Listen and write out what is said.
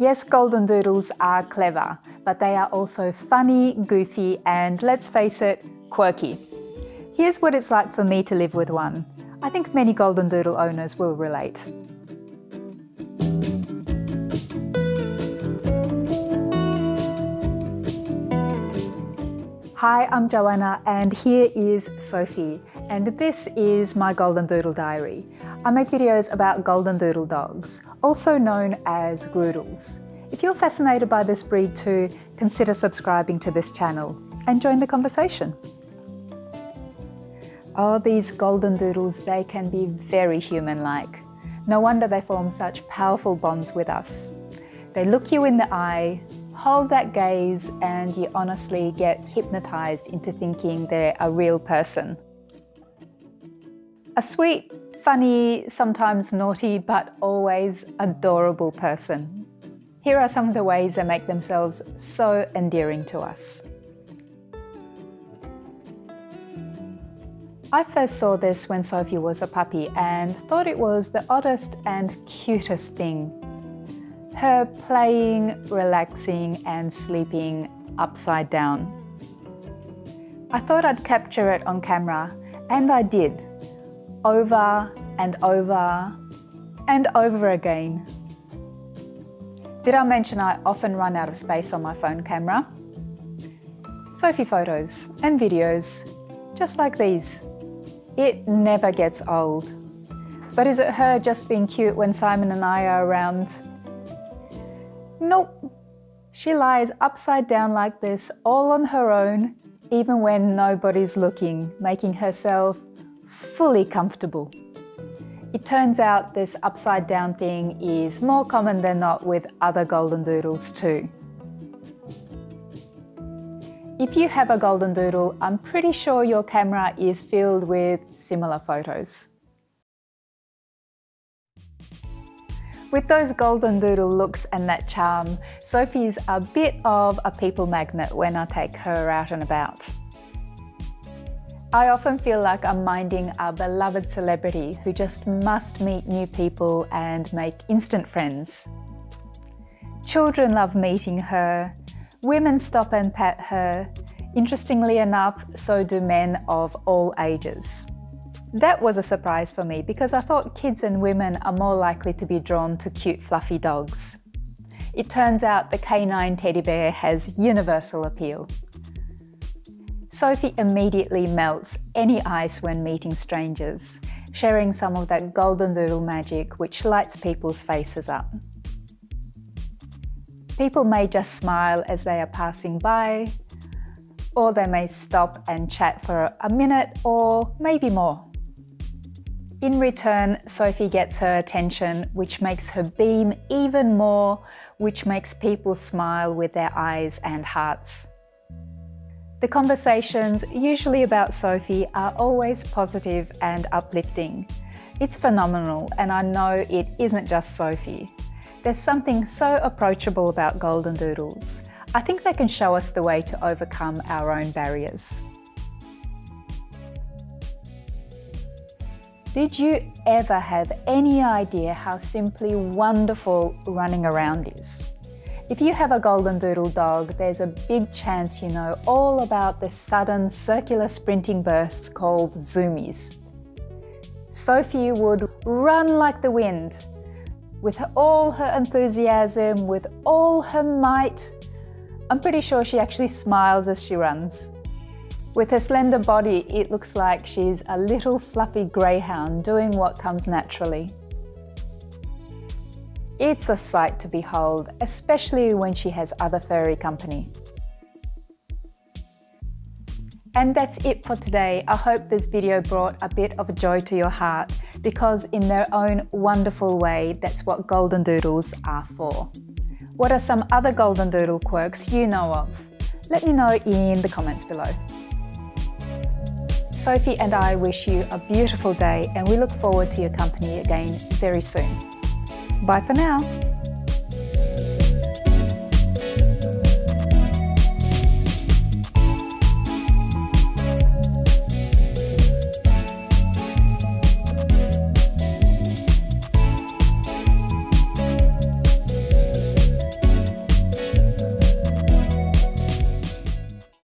Yes, Goldendoodles are clever, but they are also funny, goofy, and let's face it, quirky. Here's what it's like for me to live with one. I think many Goldendoodle owners will relate. Hi, I'm Joanna and here is Sophie, and this is my Goldendoodle diary. I make videos about Goldendoodle dogs, also known as Groodles. If you're fascinated by this breed too, consider subscribing to this channel and join the conversation. Oh, these Goldendoodles, they can be very human-like. No wonder they form such powerful bonds with us. They look you in the eye, hold that gaze, and you honestly get hypnotized into thinking they're a real person. A sweet, funny, sometimes naughty, but always adorable person. Here are some of the ways they make themselves so endearing to us. I first saw this when Sophie was a puppy and thought it was the oddest and cutest thing. Her playing, relaxing and sleeping upside down. I thought I'd capture it on camera, and I did. Over and over and over again. Did I mention I often run out of space on my phone camera? Sophie photos and videos, just like these. It never gets old. But is it her just being cute when Simon and I are around? Nope, she lies upside down like this, all on her own, even when nobody's looking, making herself fully comfortable. It turns out this upside down thing is more common than not with other Goldendoodles too. If you have a Goldendoodle, I'm pretty sure your camera is filled with similar photos. With those Goldendoodle looks and that charm, Sophie's a bit of a people magnet when I take her out and about. I often feel like I'm minding a beloved celebrity who just must meet new people and make instant friends. Children love meeting her, women stop and pat her, interestingly enough, so do men of all ages. That was a surprise for me because I thought kids and women are more likely to be drawn to cute fluffy dogs. It turns out the canine teddy bear has universal appeal. Sophie immediately melts any ice when meeting strangers, sharing some of that Goldendoodle magic which lights people's faces up. People may just smile as they are passing by, or they may stop and chat for a minute or maybe more. In return, Sophie gets her attention, which makes her beam even more, which makes people smile with their eyes and hearts. The conversations, usually about Sophie, are always positive and uplifting. It's phenomenal, and I know it isn't just Sophie. There's something so approachable about Goldendoodles. I think they can show us the way to overcome our own barriers. Did you ever have any idea how simply wonderful running around is? If you have a Goldendoodle dog, there's a big chance you know all about the sudden circular sprinting bursts called zoomies. Sophie would run like the wind, with all her enthusiasm, with all her might. I'm pretty sure she actually smiles as she runs. With her slender body, it looks like she's a little fluffy greyhound doing what comes naturally. It's a sight to behold, especially when she has other furry company. And that's it for today. I hope this video brought a bit of joy to your heart, because in their own wonderful way, that's what Goldendoodles are for. What are some other Goldendoodle quirks you know of? Let me know in the comments below. Sophie and I wish you a beautiful day, and we look forward to your company again very soon. Bye for now.